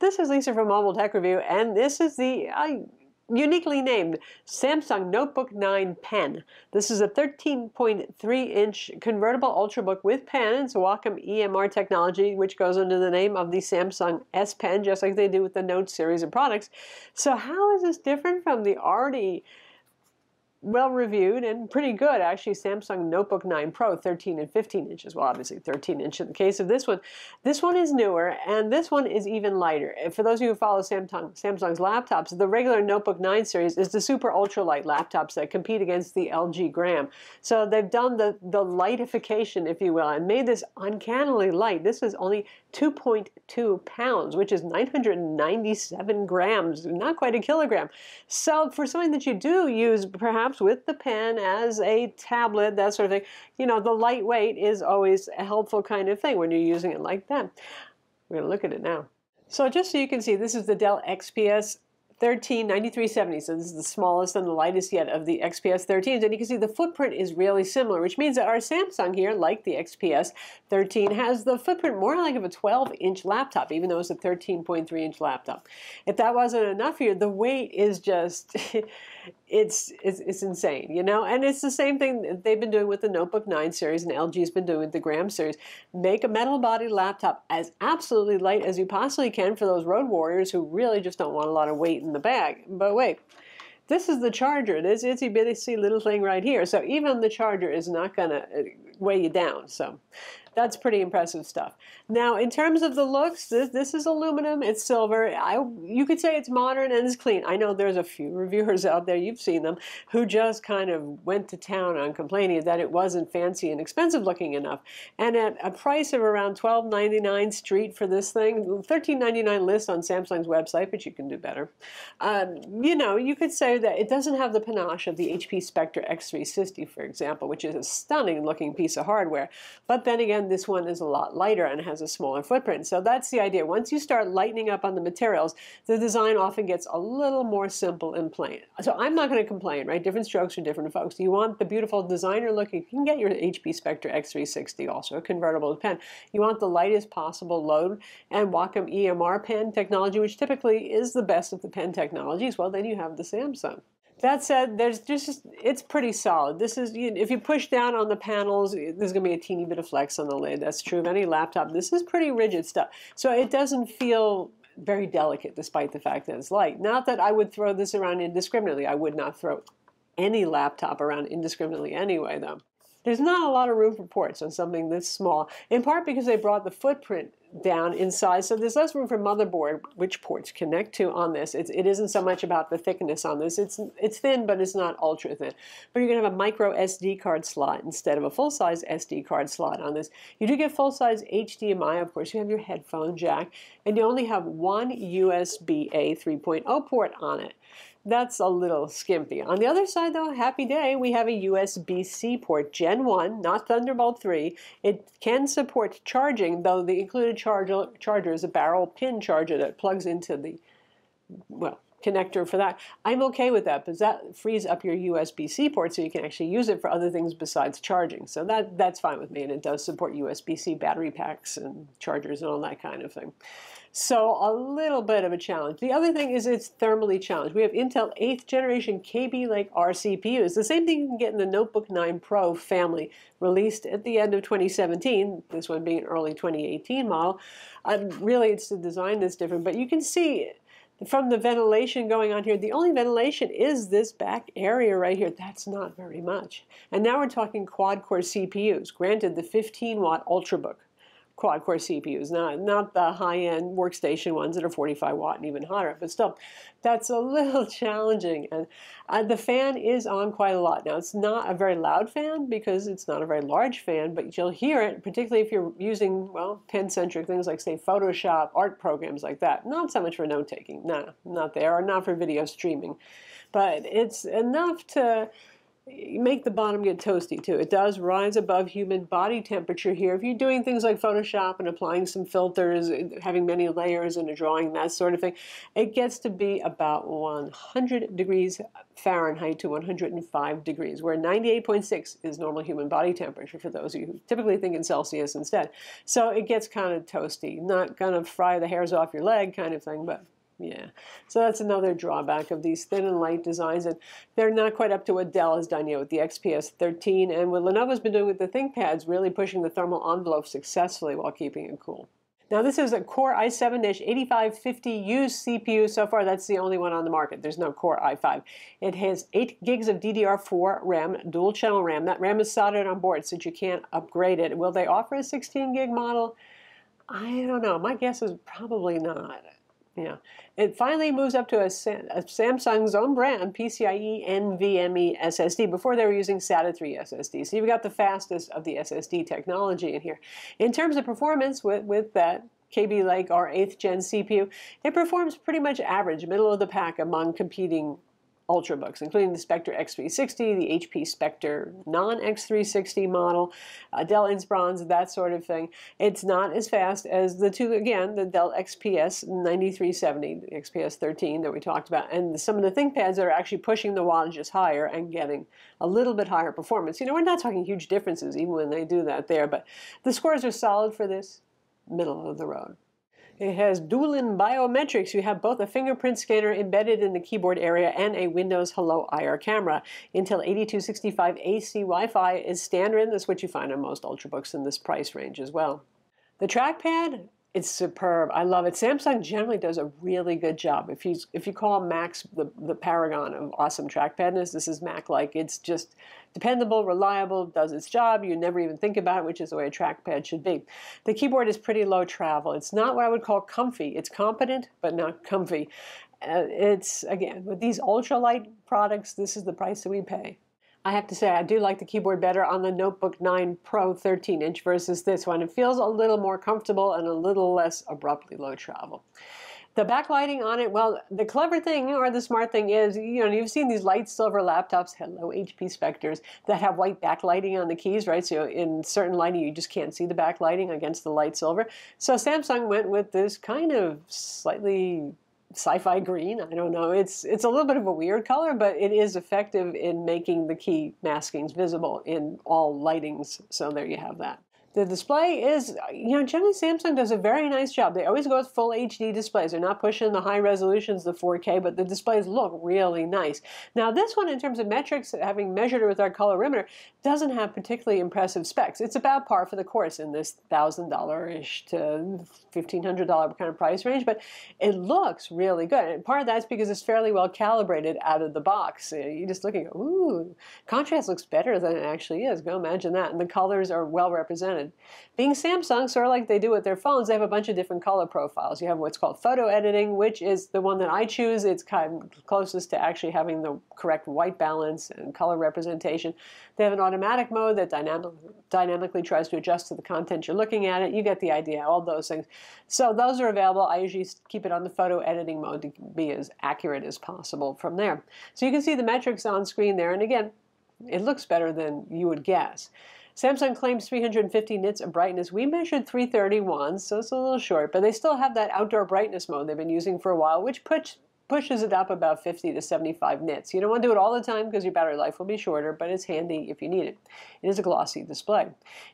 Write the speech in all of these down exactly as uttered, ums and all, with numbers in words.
This is Lisa from Mobile Tech Review, and this is the uh, uniquely named Samsung Notebook nine Pen. This is a thirteen point three inch convertible Ultrabook with pen. It's Wacom E M R technology, which goes under the name of the Samsung S Pen, just like they do with the Note series of products. So how is this different from the already well-reviewed and pretty good, actually, Samsung Notebook nine Pro, thirteen and fifteen inches. Well, obviously thirteen inch in the case of this one. This one is newer, and this one is even lighter. And for those of you who follow Samsung, Samsung's laptops, the regular Notebook nine series is the super ultralight laptops that compete against the L G Gram. So they've done the, the lightification, if you will, and made this uncannily light. This is only two point two pounds, which is nine hundred ninety-seven grams, not quite a kilogram. So for something that you do use, perhaps, with the pen as a tablet, that sort of thing, you know, the lightweight is always a helpful kind of thing when you're using it like that. We're going to look at it now. So just so you can see, this is the Dell X P S thirteen ninety-three seventy, so this is the smallest and the lightest yet of the X P S thirteens, and you can see the footprint is really similar, which means that our Samsung here, like the X P S thirteen, has the footprint more like of a twelve inch laptop, even though it's a thirteen point three inch laptop. If that wasn't enough here, the weight is just it's, it's it's insane, you know, and it's the same thing that they've been doing with the Notebook nine series and L G's been doing with the Gram series. Make a metal body laptop as absolutely light as you possibly can for those road warriors who really just don't want a lot of weight in the bag. But wait, this is the charger, this itsy bitsy little thing right here, so even the charger is not gonna weigh you down, so that's pretty impressive stuff. Now, in terms of the looks, this, this is aluminum, it's silver. I, you could say it's modern and it's clean. I know there's a few reviewers out there, you've seen them, who just kind of went to town on complaining that it wasn't fancy and expensive looking enough. And at a price of around twelve ninety-nine street for this thing, thirteen ninety-nine list on Samsung's website, but you can do better. Um, you know, you could say that it doesn't have the panache of the H P Spectre X three sixty, for example, which is a stunning looking piece of hardware. But then again, this one is a lot lighter and has a smaller footprint. So that's the idea. Once you start lightening up on the materials, the design often gets a little more simple and plain. So I'm not going to complain, right? Different strokes for different folks. You want the beautiful designer look, you can get your H P Spectre X three sixty, also a convertible pen. You want the lightest possible load and Wacom E M R pen technology, which typically is the best of the pen technologies. Well, then you have the Samsung. That said, there's just, it's pretty solid. This is, if you push down on the panels, there's going to be a teeny bit of flex on the lid. That's true of any laptop. This is pretty rigid stuff. So it doesn't feel very delicate, despite the fact that it's light. Not that I would throw this around indiscriminately. I would not throw any laptop around indiscriminately anyway, though. There's not a lot of room for ports on something this small, in part because they brought the footprint down in size, so there's less room for motherboard, which ports connect to on this. It's, it isn't so much about the thickness on this. It's, it's thin, but it's not ultra thin. But you're going to have a micro S D card slot instead of a full-size S D card slot on this. You do get full-size H D M I, of course. You have your headphone jack, and you only have one U S B A three point oh port on it. That's a little skimpy. On the other side, though, happy day, we have a U S B C port, Gen one, not Thunderbolt three. It can support charging, though the included charger, charger is a barrel pin charger that plugs into the, well, connector for that. I'm okay with that because that frees up your U S B C port so you can actually use it for other things besides charging. So that, that's fine with me, and it does support U S B C battery packs and chargers and all that kind of thing. So a little bit of a challenge. The other thing is it's thermally challenged. We have Intel eighth generation Kaby Lake R C P Us. The same thing you can get in the Notebook nine Pro family, released at the end of twenty seventeen, this one being an early twenty eighteen model. Um, really, it's the design that's different, but you can see from the ventilation going on here, the only ventilation is this back area right here. That's not very much. And now we're talking quad-core C P Us. Granted, the fifteen watt Ultrabook quad-core C P Us, not, not the high-end workstation ones that are forty-five watt and even hotter, but still, that's a little challenging. And uh, the fan is on quite a lot. Now, it's not a very loud fan because it's not a very large fan, but you'll hear it, particularly if you're using, well, pen-centric things like, say, Photoshop, art programs like that. Not so much for note-taking, no, not there, or not for video streaming. But it's enough to make the bottom get toasty too. It does rise above human body temperature here. If you're doing things like Photoshop and applying some filters, having many layers in a drawing, that sort of thing, it gets to be about one hundred degrees Fahrenheit to one hundred five degrees, where ninety-eight point six is normal human body temperature for those of you who typically think in Celsius instead. So it gets kind of toasty, not gonna fry the hairs off your leg kind of thing, but yeah, so that's another drawback of these thin and light designs, and they're not quite up to what Dell has done yet with the X P S thirteen and what Lenovo's been doing with the ThinkPads, really pushing the thermal envelope successfully while keeping it cool. Now this is a Core i seven eighty-five fifty U C P U. So far that's the only one on the market. There's no Core i five. It has eight gigs of D D R four RAM, dual channel RAM. That RAM is soldered on board, so you can't upgrade it. Will they offer a sixteen gig model? I don't know. My guess is probably not. Yeah. It finally moves up to a, Sam a Samsung's own brand, PCIe NVMe S S D. Before they were using SATA three S S D. So you've got the fastest of the S S D technology in here. In terms of performance with, with that Kaby Lake R eighth gen C P U, it performs pretty much average, middle of the pack among competing Ultrabooks, including the Spectre X three sixty, the H P Spectre non X three sixty model, uh, Dell Inspirons, that sort of thing. It's not as fast as the two, again, the Dell X P S ninety-three seventy, the X P S thirteen that we talked about, and some of the ThinkPads that are actually pushing the wattages higher and getting a little bit higher performance. You know, we're not talking huge differences even when they do that there, but the scores are solid for this, middle of the road. It has dual-in biometrics. You have both a fingerprint scanner embedded in the keyboard area and a Windows Hello I R camera. Intel eighty-two sixty-five A C Wi-Fi is standard, and that's what you find on most Ultrabooks in this price range as well. The trackpad, it's superb. I love it. Samsung generally does a really good job. If you, if you call Mac's the, the paragon of awesome trackpadness, this is Mac-like. It's just dependable, reliable, does its job. You never even think about it, which is the way a trackpad should be. The keyboard is pretty low travel. It's not what I would call comfy. It's competent, but not comfy. Uh, it's, again, with these ultralight products, this is the price that we pay. I have to say, I do like the keyboard better on the Notebook nine Pro thirteen inch versus this one. It feels a little more comfortable and a little less abruptly low travel. The backlighting on it, well, the clever thing or the smart thing is, you know, you've seen these light silver laptops, hello H P Spectres, that have white backlighting on the keys, right? So in certain lighting, you just can't see the backlighting against the light silver. So Samsung went with this kind of slightly sci-fi green. I don't know. It's it's a little bit of a weird color, but it is effective in making the key maskings visible in all lightings. So there you have that. The display is, you know, generally Samsung does a very nice job. They always go with full H D displays. They're not pushing the high resolutions, the four K, but the displays look really nice. Now this one, in terms of metrics, having measured it with our colorimeter, doesn't have particularly impressive specs. It's about par for the course in this one thousand dollar-ish to fifteen hundred dollar kind of price range, but it looks really good. And part of that's because it's fairly well calibrated out of the box. You're just looking at, ooh, contrast looks better than it actually is. Go imagine that. And the colors are well represented. Being Samsung, sort of like they do with their phones, they have a bunch of different color profiles. You have what's called photo editing, which is the one that I choose. It's kind of closest to actually having the correct white balance and color representation. They have an automatic mode that dynamic, dynamically tries to adjust to the content you're looking at. It. You get the idea, all those things. So those are available. I usually keep it on the photo editing mode to be as accurate as possible from there. So you can see the metrics on screen there, and again, it looks better than you would guess. Samsung claims three hundred fifty nits of brightness. We measured three thirty-one, so it's a little short, but they still have that outdoor brightness mode they've been using for a while, which puts, pushes it up about fifty to seventy-five nits. You don't want to do it all the time because your battery life will be shorter, but it's handy if you need it. It is a glossy display.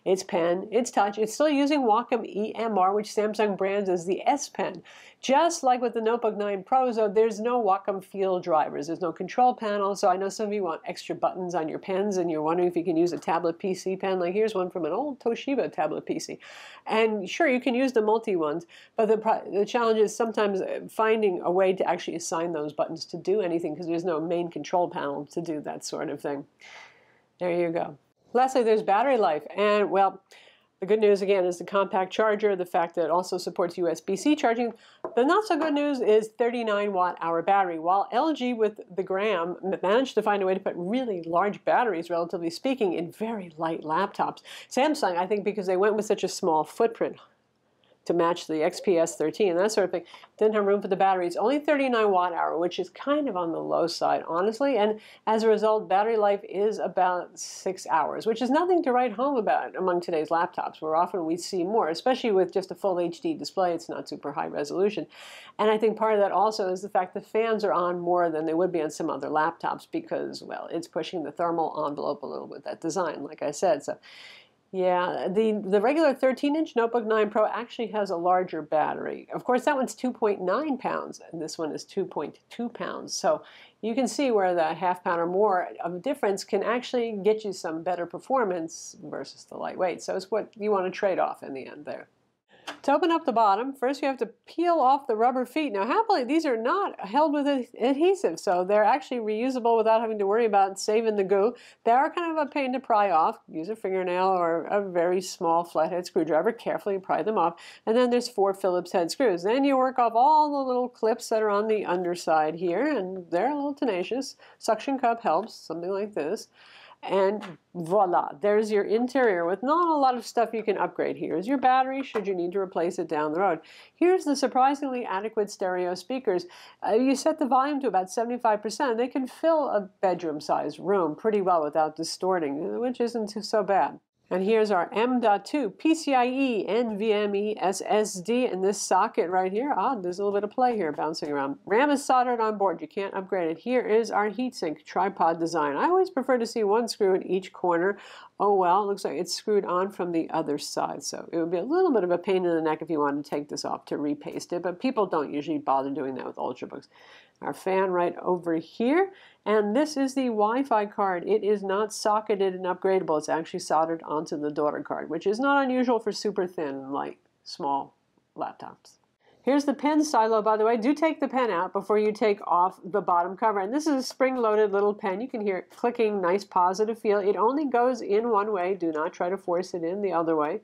It's pen, it's touch. It's still using Wacom E M R, which Samsung brands as the S Pen. Just like with the Notebook nine Pro, though, there's no Wacom field drivers. There's no control panel, so I know some of you want extra buttons on your pens and you're wondering if you can use a tablet P C pen. Like here's one from an old Toshiba tablet P C. And sure, you can use the multi ones, but the, the challenge is sometimes finding a way to actually assign those buttons to do anything because there's no main control panel to do that sort of thing. There you go. Lastly, there's battery life. And, well, the good news, again, is the compact charger, the fact that it also supports U S B C charging. The not-so-good news is thirty-nine watt hour battery. While L G with the Gram managed to find a way to put really large batteries, relatively speaking, in very light laptops, Samsung, I think because they went with such a small footprint, to match the X P S thirteen and that sort of thing. Didn't have room for the batteries. Only thirty-nine watt hour, which is kind of on the low side, honestly. And as a result, battery life is about six hours, which is nothing to write home about among today's laptops, where often we see more, especially with just a full H D display. It's not super high resolution. And I think part of that also is the fact that fans are on more than they would be on some other laptops because, well, it's pushing the thermal envelope a little with that design, like I said. So yeah, the, the regular thirteen inch Notebook nine Pro actually has a larger battery. Of course, that one's two point nine pounds, and this one is two point two pounds. So you can see where the half pound or more of difference can actually get you some better performance versus the lightweight. So it's what you want to trade off in the end there. To open up the bottom, first you have to peel off the rubber feet. Now, happily, these are not held with an adhesive, so they're actually reusable without having to worry about saving the goo. They are kind of a pain to pry off. Use a fingernail or a very small flathead screwdriver. Carefully pry them off. And then there's four Phillips head screws. Then you work off all the little clips that are on the underside here, and they're a little tenacious. Suction cup helps, something like this. And voila, there's your interior with not a lot of stuff you can upgrade. Here's your battery should you need to replace it down the road. Here's the surprisingly adequate stereo speakers. Uh, you set the volume to about seventy-five percent. They can fill a bedroom-sized room pretty well without distorting, which isn't so bad. And here's our M dot two PCIe NVMe S S D in this socket right here. Ah, there's a little bit of play here bouncing around. RAM is soldered on board. You can't upgrade it. Here is our heatsink tripod design. I always prefer to see one screw in each corner. Oh well, it looks like it's screwed on from the other side, so it would be a little bit of a pain in the neck if you wanted to take this off to repaste it, but people don't usually bother doing that with Ultrabooks. Our fan right over here, and this is the Wi-Fi card. It is not socketed and upgradable. It's actually soldered onto the daughter card, which is not unusual for super thin, like small laptops. Here's the pen silo, by the way. Do take the pen out before you take off the bottom cover. And this is a spring-loaded little pen. You can hear it clicking, nice positive feel. It only goes in one way. Do not try to force it in the other way.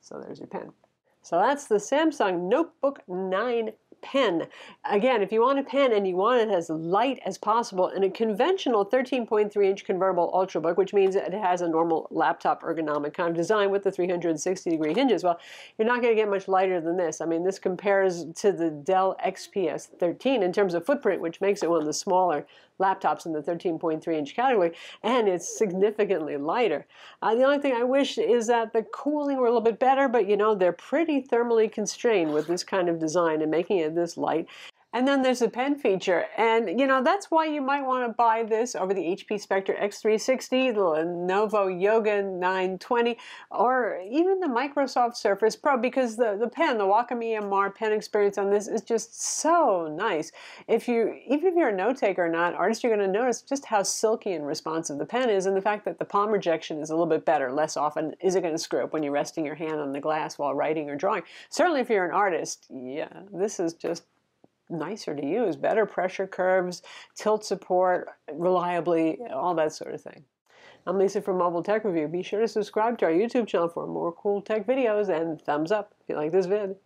So there's your pen. So that's the Samsung Notebook nine Pen. Again, if you want a pen and you want it as light as possible in a conventional thirteen point three inch convertible Ultrabook, which means it has a normal laptop ergonomic kind of design with the three hundred sixty degree hinges, well, you're not going to get much lighter than this. I mean, this compares to the Dell X P S thirteen in terms of footprint, which makes it one of the smaller laptops in the thirteen point three inch category, and it's significantly lighter. Uh, the only thing I wish is that the cooling were a little bit better, but you know, they're pretty thermally constrained with this kind of design and making it this light. And then there's the pen feature, and you know, that's why you might want to buy this over the H P Spectre X three sixty, the Lenovo Yoga nine twenty, or even the Microsoft Surface Pro, because the, the pen, the Wacom E M R pen experience on this is just so nice. If you, even if you're a note taker or not, artist, you're going to notice just how silky and responsive the pen is, and the fact that the palm rejection is a little bit better, less often is it going to screw up when you're resting your hand on the glass while writing or drawing. Certainly if you're an artist, yeah, this is just nicer to use, better pressure curves, tilt support reliably, all that sort of thing. I'm Lisa from Mobile Tech Review. Be sure to subscribe to our YouTube channel for more cool tech videos, and thumbs up if you like this vid.